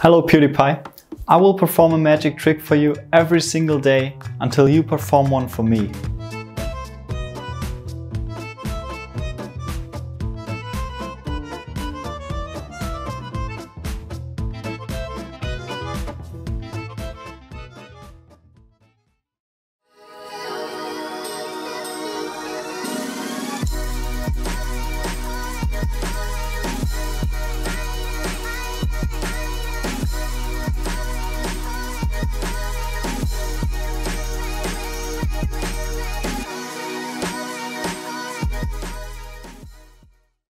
Hello PewDiePie, I will perform a magic trick for you every single day until you perform one for me.